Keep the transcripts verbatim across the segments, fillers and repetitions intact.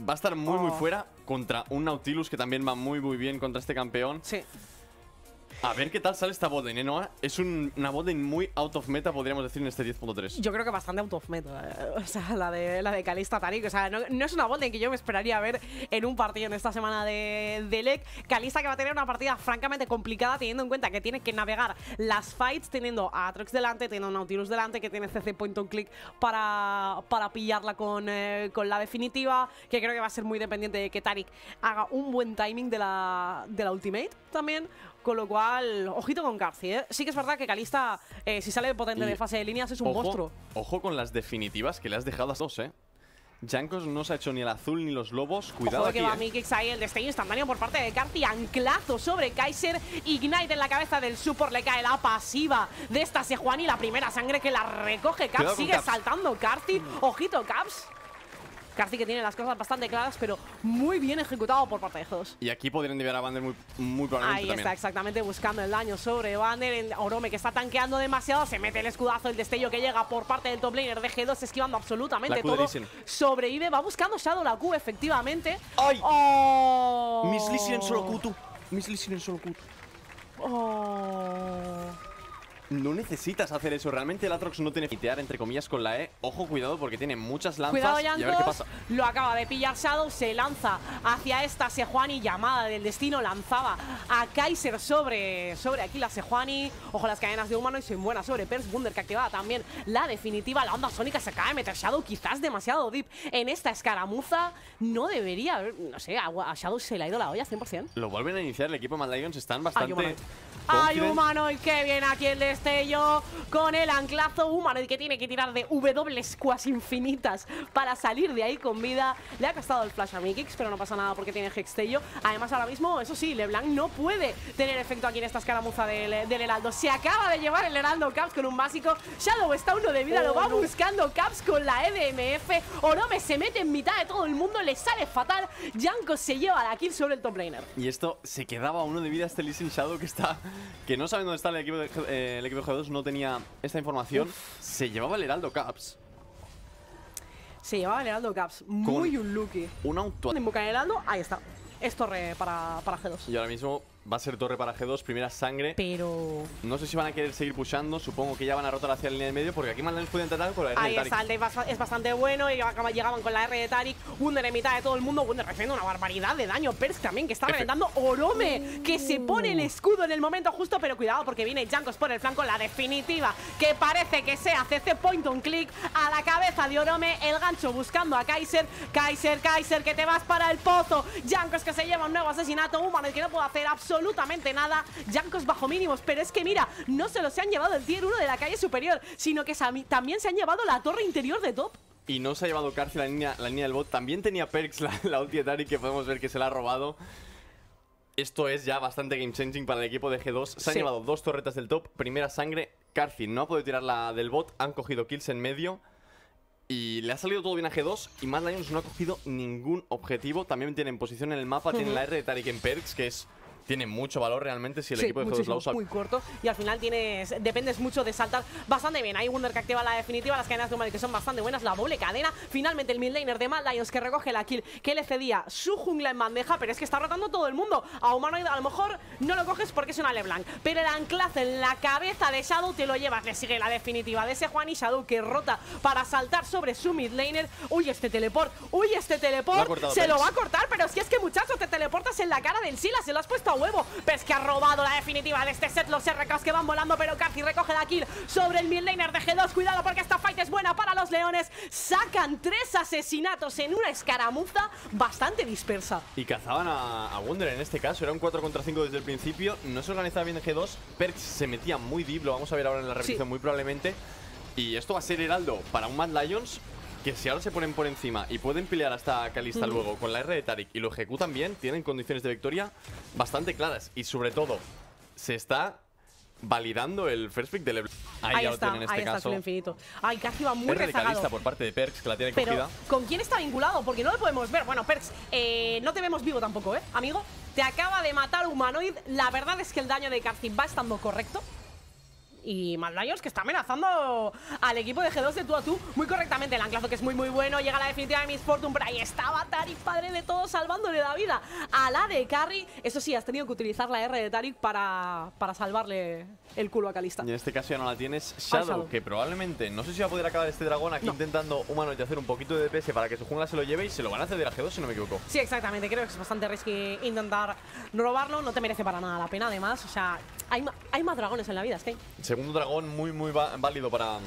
Va a estar muy, oh. muy fuera contra un Nautilus que también va muy, muy bien contra este campeón. Sí. A ver qué tal sale esta botlane, ¿eh, Noah? Es un, una botlane muy out of meta, podríamos decir, en este diez punto tres. Yo creo que bastante out of meta. O sea, la de, la de Kalista Tarik. O sea, no, no es una botlane que yo me esperaría ver en un partido en esta semana de, de L E C. Kalista que va a tener una partida francamente complicada, teniendo en cuenta que tiene que navegar las fights, teniendo a Atrox delante, teniendo a Nautilus delante, que tiene C C point on click para, para pillarla con, eh, con la definitiva, que creo que va a ser muy dependiente de que Tarik haga un buen timing de la, de la ultimate también. Con lo cual, ojito con Carci, ¿eh? Sí que es verdad que Kalista, eh, si sale potente de fase de líneas, es un ojo, monstruo. Ojo con las definitivas que le has dejado a dos, ¿eh? Jankos no se ha hecho ni el azul ni los lobos. Cuidado ojo aquí, que va eh. Mikyx ahí, el destello instantáneo por parte de Carci. Anclazo sobre Kaiser. Ignite en la cabeza del support. Le cae la pasiva de esta Sejuani. La primera sangre que la recoge Caps. Cuidado, sigue Caps saltando Carci. Ojito, Caps. Carci que tiene las cosas bastante claras, pero muy bien ejecutado por parte de G dos. Y aquí podrían liberar a Bander muy, muy probablemente. Ahí está, también. Exactamente, buscando el daño sobre Bander. El Orome que está tanqueando demasiado. Se mete el escudazo, el destello que llega por parte del top laner de G dos, esquivando absolutamente todo. Sobrevive, va buscando Shadow la Q, efectivamente. ¡Ay! Oh. Miss Lee Sin en solo Q, tú. Miss Lee Sin en solo Q. Oh. No necesitas hacer eso, realmente el Atrox no tiene que fitear, entre comillas, con la E. Ojo, cuidado, porque tiene muchas lanzas. Cuidado, Jankos, y a ver qué pasa. Lo acaba de pillar Shadow, se lanza hacia esta Sejuani, llamada del destino, lanzaba a Kaiser sobre, sobre aquí la Sejuani. Ojo, las cadenas de Humanoid son buenas sobre Perkz. Wunder que activaba también la definitiva, la onda sónica se acaba de meter Shadow, quizás demasiado deep en esta escaramuza. No debería, no sé, a Shadow se le ha ido la olla cien por cien. Lo vuelven a iniciar, el equipo de Mad Lions están bastante... ¡Ay, Humanoid! ¡Qué bien aquí el destello! Con el anclazo, Humanoid que tiene que tirar de W casi infinitas para salir de ahí con vida. Le ha costado el flash a Mikyx, pero no pasa nada porque tiene Hextello. Además, ahora mismo, eso sí, Leblanc no puede tener efecto aquí en esta escaramuza del, del Heraldo. Se acaba de llevar el Heraldo Caps con un básico. Shadow está uno de vida, oh, lo va no. buscando Caps con la E D M F. Orome se mete en mitad de todo el mundo, le sale fatal. Jankos se lleva la kill sobre el top laner. Y esto se quedaba uno de vida este Lee Sin Shadow que está... Que no saben dónde está el equipo de, eh, el equipo de G dos, no tenía esta información. Uf. Se llevaba el Heraldo Caps. Se llevaba el Heraldo Caps. Muy unlucky. Un auto. Invoca el Heraldo, ahí está. Es torre para, para G dos. Y ahora mismo va a ser torre para G dos, primera sangre. Pero... no sé si van a querer seguir pushando. Supongo que ya van a rotar hacia la línea de medio, porque aquí Mad Lions pueden tratar con la R de Tarik. Ahí está, el es bastante bueno. Y llegaban con la R de Tarik. Wunder en mitad de todo el mundo. Wunder recibiendo una barbaridad de daño. Perkz también, que está F. reventando. Orome, que se pone el escudo en el momento justo. Pero cuidado, porque viene Jankos por el flanco. La definitiva, que parece que sea C C point on click. A la cabeza de Orome. El gancho buscando a Kaiser. Kaiser, Kaiser, que te vas para el pozo. Jankos que se lleva un nuevo asesinato. Humano que no puede hacer absolutamente absolutamente nada. Jankos bajo mínimos, pero es que mira, no solo se han llevado el tier uno de la calle superior, sino que también se han llevado la torre interior de top. Y no se ha llevado Carci la línea, la línea del bot. También tenía Perkz la, la ulti de Tarik, que podemos ver que se la ha robado. Esto es ya bastante game changing para el equipo de G dos. Se sí. han llevado dos torretas del top, primera sangre. Carci no ha podido tirar la del bot, han cogido kills en medio. Y le ha salido todo bien a G dos. Y Mad Lions no ha cogido ningún objetivo. También tienen posición en el mapa, uh-huh. tienen la R de Tarik en Perkz, que es... tiene mucho valor realmente si el sí, equipo de G dos la usa. Muy corto y al final tienes, dependes mucho de saltar bastante bien. Hay Wunder que activa la definitiva, las cadenas de Humanoid que son bastante buenas, la doble cadena. Finalmente el midlaner de Mad Lions que recoge la kill que le cedía su jungla en bandeja, pero es que está rotando todo el mundo. A Humanoid a lo mejor no lo coges porque es una Leblanc, pero el anclazo en la cabeza de Shadow te lo llevas. Le sigue la definitiva de ese Juan y Shadow que rota para saltar sobre su midlaner. Uy, este teleport, uy, este teleport cortado, se Perkz. Lo va a cortar, pero es que es que muchachos, te teleportas en la cara del Sila, se lo has puesto a huevo. Perkz que ha robado la definitiva de este set. Los R Ks que van volando, pero Carci recoge la kill sobre el midlaner de G dos. Cuidado porque esta fight es buena para los leones. Sacan tres asesinatos en una escaramuza bastante dispersa. Y cazaban a, a Wunder en este caso. Era un cuatro contra cinco desde el principio. No se organizaba bien G dos. Perkz se metía muy deep. Lo vamos a ver ahora en la repetición sí. muy probablemente. Y esto va a ser heraldo para un Mad Lions que si ahora se ponen por encima y pueden pelear hasta Kalista mm. luego con la R de Tarik y lo ejecutan bien, tienen condiciones de victoria bastante claras. Y sobre todo, se está validando el first pick de Leblanc. Ahí, ahí ya está, lo tiene en este ahí caso. Está infinito. Ay, casi va muy R de rezagado. Kalista por parte de Perkz, que la tiene pero, cogida. ¿Con quién está vinculado? Porque no lo podemos ver. Bueno, Perkz, eh, no te vemos vivo tampoco, ¿eh, amigo? Te acaba de matar Humanoid. La verdad es que el daño de Carci va estando correcto. y Mad Lions, que está amenazando al equipo de G dos de tú a tú muy correctamente. El anclazo, que es muy muy bueno, llega la definitiva de Miss Fortune, pero ahí estaba Tarik, padre de todos, salvándole la vida a la de Carry. Eso sí, has tenido que utilizar la R de Tarik para, para salvarle el culo a Kalista. Y en este caso ya no la tienes. Shadow, Shadow, que probablemente, no sé si va a poder acabar este dragón aquí, no. intentando Humanoid hacer un poquito de D P S para que su jungla se lo lleve, y se lo van a ceder a G dos si no me equivoco. Sí, exactamente, creo que es bastante risky intentar robarlo, no te merece para nada la pena además, o sea, hay, hay más dragones en la vida, Sky. Segundo dragón muy muy válido para...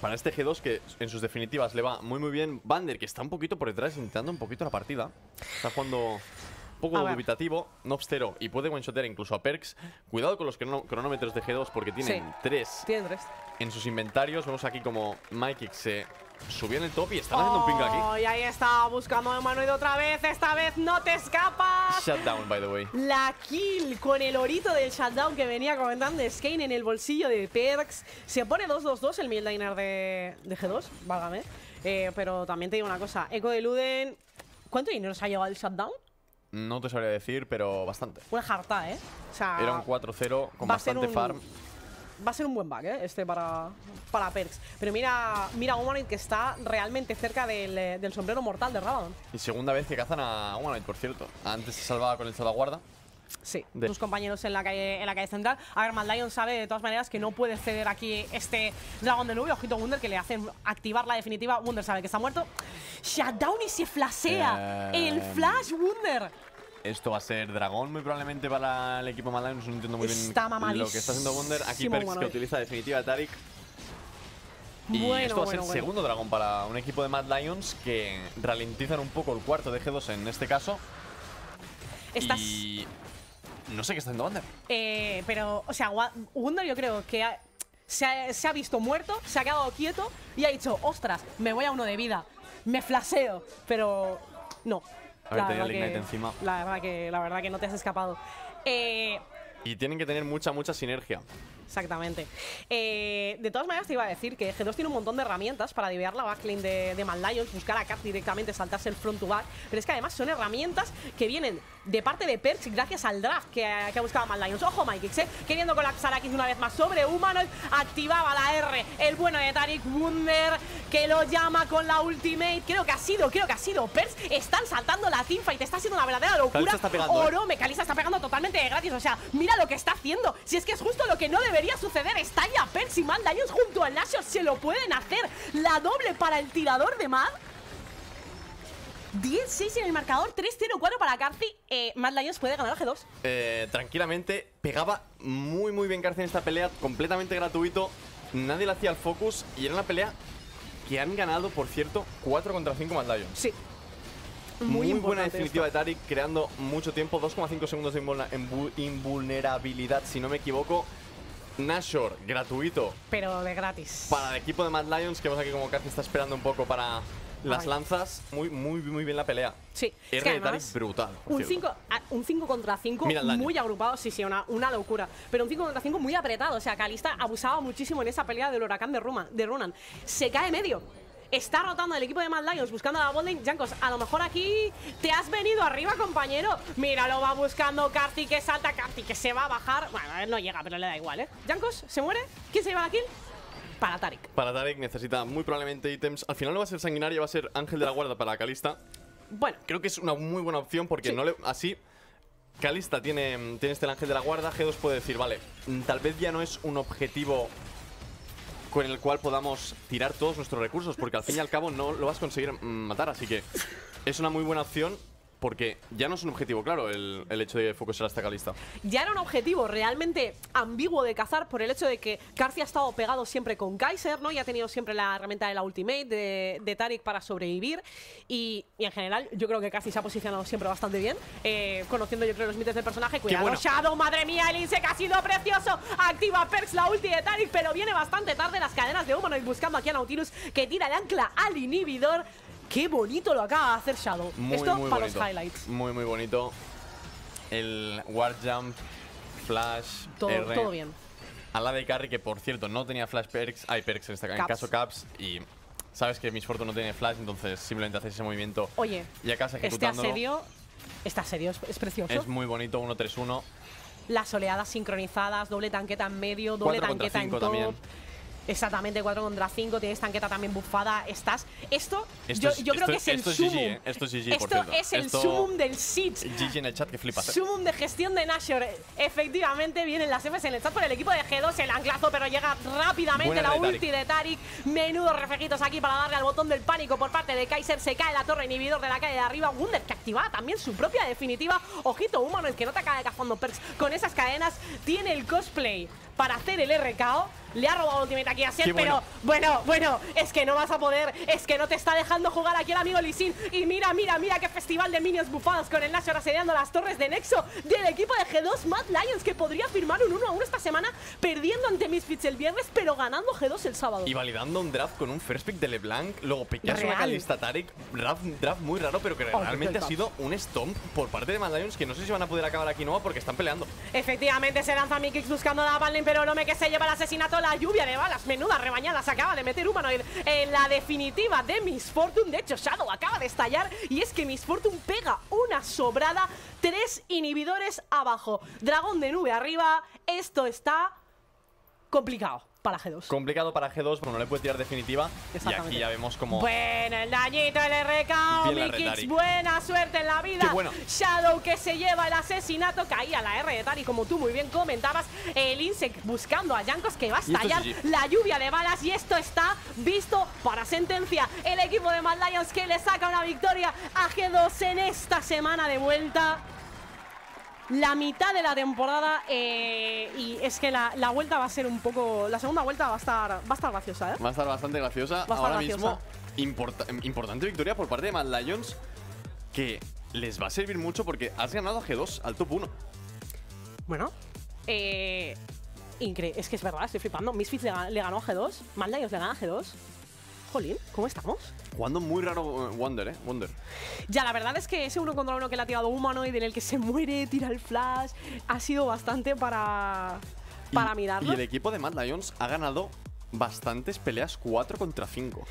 para este G dos, que en sus definitivas le va muy muy bien. Bander, que está un poquito por detrás, intentando un poquito la partida. Está jugando un poco dubitativo, no obstero, y puede one-shotear incluso a Perkz. Cuidado con los cronómetros de G dos, porque tienen sí. tres, tienen tres en sus inventarios. Vemos aquí como Mikyx se... subió en el top y están oh, haciendo un ping aquí. Y ahí está, buscando a Humanoid otra vez. Esta vez no te escapas. Shutdown, by the way. La kill con el orito del shutdown que venía comentando Skane en el bolsillo de Perkz. Se pone dos dos dos el midliner de, de G dos, válgame. Eh, pero también te digo una cosa, Eco de Luden. ¿Cuánto dinero se ha llevado el shutdown? No te sabría decir, pero bastante. Una jarta, ¿eh? O sea, era un cuatro cero con bastante un... farm. Va a ser un buen back, ¿eh? Este para, para Perkz. Pero mira, mira a Humanoid, que está realmente cerca del, del sombrero mortal de Rabadon. Y segunda vez que cazan a Humanoid, por cierto. Antes se salvaba con el salvaguarda. Sí, de... tus compañeros en la calle en la calle central. A ver, Mad Lion sabe de todas maneras que no puede ceder aquí este dragón de nube. Ojito Wunder, que le hacen activar la definitiva. Wunder sabe que está muerto. Shutdown y se flashea. Eh... El flash Wunder. Esto va a ser dragón muy probablemente para el equipo Mad Lions. No entiendo muy está bien lo que está haciendo Wunder. Aquí Perkz, bueno, que utiliza definitiva Tarik. Y bueno, esto va a bueno, ser bueno. segundo dragón para un equipo de Mad Lions, que ralentizan un poco el cuarto de G dos en este caso. Estás... Y... no sé qué está haciendo Wunder. Eh, pero, o sea, Wunder yo creo que ha... Se, ha, se ha visto muerto, se ha quedado quieto y ha dicho, ostras, me voy a uno de vida, me flasheo, pero no. A ver, tenía el Ignite encima. La verdad que, la verdad que no te has escapado. Eh, y tienen que tener mucha, mucha sinergia. Exactamente. Eh, de todas maneras te iba a decir que G dos tiene un montón de herramientas para divear la backlane de, de Mad Lions, buscar a Caps directamente, saltarse el front to back. Pero es que además son herramientas que vienen de parte de Perkz gracias al draft que, que ha buscado Mad Lions. Ojo Mikyx, eh, queriendo colapsar aquí una vez más sobre Humanoid. Activaba la R, el bueno de Tarik. Wunder, que lo llama con la ultimate. Creo que ha sido, creo que ha sido Perkz. Están saltando la teamfight, está siendo una verdadera locura. Kalista está pegando, Orome, eh. Kalista está pegando totalmente de gratis. O sea, mira lo que está haciendo. Si es que es justo lo que no debe Debería suceder, está ya Perkz y Mad Lions junto al Nashor, se lo pueden hacer. La doble para el tirador de Mad. diez seis en el marcador, tres cero cuatro para Carci. eh, Mad Lions puede ganar a G dos eh, tranquilamente. Pegaba muy muy bien Carci en esta pelea, completamente gratuito. Nadie le hacía el focus y era una pelea que han ganado, por cierto, cuatro contra cinco Mad Lions. Sí. Muy, muy buena definitiva esto de Tarik, creando mucho tiempo. Dos coma cinco segundos de invulnerabilidad, si no me equivoco. Nashor, gratuito. Pero de gratis. Para el equipo de Mad Lions, que vemos aquí como Carci está esperando un poco para las Ay. lanzas. Muy, muy, muy bien la pelea. Sí. R es que de Tarik brutal. Un cinco contra cinco muy agrupado. Sí, sí, una, una locura. Pero un cinco contra cinco muy apretado. O sea, Kalista abusaba muchísimo en esa pelea del huracán de, Ruma, de Runan. Se cae medio. Está rotando el equipo de Mad Lions, buscando a la botlane. Jankos, a lo mejor aquí te has venido arriba, compañero. Mira, lo va buscando Carci, que salta. Carci, que se va a bajar. Bueno, no llega, pero le da igual, ¿eh? Jankos, ¿se muere? ¿Quién se lleva la kill? Para Tarik. Para Tarik necesita muy probablemente ítems. Al final no va a ser sanguinaria, va a ser ángel de la guarda para Kalista. Bueno. Creo que es una muy buena opción porque sí. no le... así... Kalista tiene, tiene este ángel de la guarda. G dos puede decir, vale, tal vez ya no es un objetivo con el cual podamos tirar todos nuestros recursos, porque al fin y al cabo no lo vas a conseguir matar. Así que es una muy buena opción, porque ya no es un objetivo, claro, el, el hecho de focusar a esta Kalista. Ya era un objetivo realmente ambiguo de cazar, por el hecho de que Carci ha estado pegado siempre con Kaiser, ¿no? Y ha tenido siempre la herramienta de la ultimate de, de Tarik para sobrevivir. Y, y en general, yo creo que Carci se ha posicionado siempre bastante bien, eh, conociendo, yo creo, los mitos del personaje. Cuidado, bueno. Shadow, madre mía, el Insec ha sido precioso. Activa Perkz la ulti de Tarik, pero viene bastante tarde. Las cadenas de Humanoid buscando aquí a Nautilus, que tira el ancla al inhibidor. Qué bonito lo acaba de hacer Shadow. Muy, Esto muy para bonito. los highlights. Muy, muy bonito. El War Jump, Flash, todo, R, todo bien. A la de Carci, que por cierto no tenía Flash Perkz. Hay Perkz en, esta, en caso Caps. Y sabes que Miss Fortune no tiene Flash, entonces simplemente haces ese movimiento. Oye, y acá se ejecutándolo. Este asedio, este asedio es, es precioso. Es muy bonito, uno tres uno. las oleadas sincronizadas, doble tanqueta en medio, doble tanqueta en top. También. Exactamente, cuatro contra cinco, tienes tanqueta también bufada, estás... Esto, esto yo, yo esto, creo que es el esto sumum. G G, ¿eh? Esto es, G G, esto por es el esto... sumum del Siege. G G en el chat, que flipas. ¿Eh? Sumum de gestión de Nashor. Efectivamente, vienen las Fs en el chat por el equipo de G dos, el anclazo, pero llega rápidamente buena la de ulti de Tarik. Menudos reflejitos aquí para darle al botón del pánico por parte de Kaiser. Se cae la torre inhibidor de la calle de arriba. Wunder, que activaba también su propia definitiva. Ojito, Humanoid, que no te acaba de cazando Perkz con esas cadenas. Tiene el cosplay para hacer el R K O. Le ha robado ultimate aquí a Sier, bueno. pero bueno, bueno, es que no vas a poder, es que no te está dejando jugar aquí el amigo Lee Sin. Y mira, mira, mira qué festival de minions bufados con el Nashor asediando las torres de Nexo del equipo de G dos, Mad Lions, que podría firmar un uno a uno esta semana, perdiendo ante Misfits el viernes, pero ganando G dos el sábado. Y validando un draft con un first pick de Leblanc, luego picazo a Kalista Tarik, draft, draft muy raro, pero que oh, realmente ha sido un stomp por parte de Mad Lions, que no sé si van a poder acabar aquí no porque están peleando. Efectivamente, se lanza Mikyx buscando a Bander, pero Orome que se lleva el asesinato. La lluvia de balas, menuda rebañada, se acaba de meter Humanoid en la definitiva de Miss Fortune. De hecho, Shadow acaba de estallar y es que Miss Fortune pega una sobrada, tres inhibidores abajo, dragón de nube arriba. Esto está complicado para G dos. Complicado para G dos, bueno, no le puede tirar definitiva. Y aquí ya vemos como... Bueno, el dañito, el R K O, Mikyx, buena suerte en la vida. Bueno. Shadow que se lleva el asesinato, caía la R de Tari, como tú muy bien comentabas. El Insect buscando a Jankos, que va a estallar la lluvia de balas. Y esto está visto para sentencia. El equipo de Mad Lions que le saca una victoria a G dos en esta semana de vuelta. La mitad de la temporada, eh, y es que la, la vuelta va a ser un poco... La segunda vuelta va a estar, va a estar graciosa, ¿eh? Va a estar bastante graciosa. Va a estar Ahora graciosa. mismo, import, importante victoria por parte de Mad Lions, que les va a servir mucho porque has ganado a G dos al top uno. Bueno, eh, incre es que es verdad, estoy flipando. Misfits le, le ganó a G dos, Mad Lions le gana a G dos. Jolín, ¿cómo estamos? Jugando muy raro Wunder, eh, Wunder. Ya, la verdad es que ese uno contra uno que le ha tirado Humanoid, en el que se muere, tira el flash, ha sido bastante para, para y, mirarlo. Y el equipo de Mad Lions ha ganado bastantes peleas cuatro contra cinco.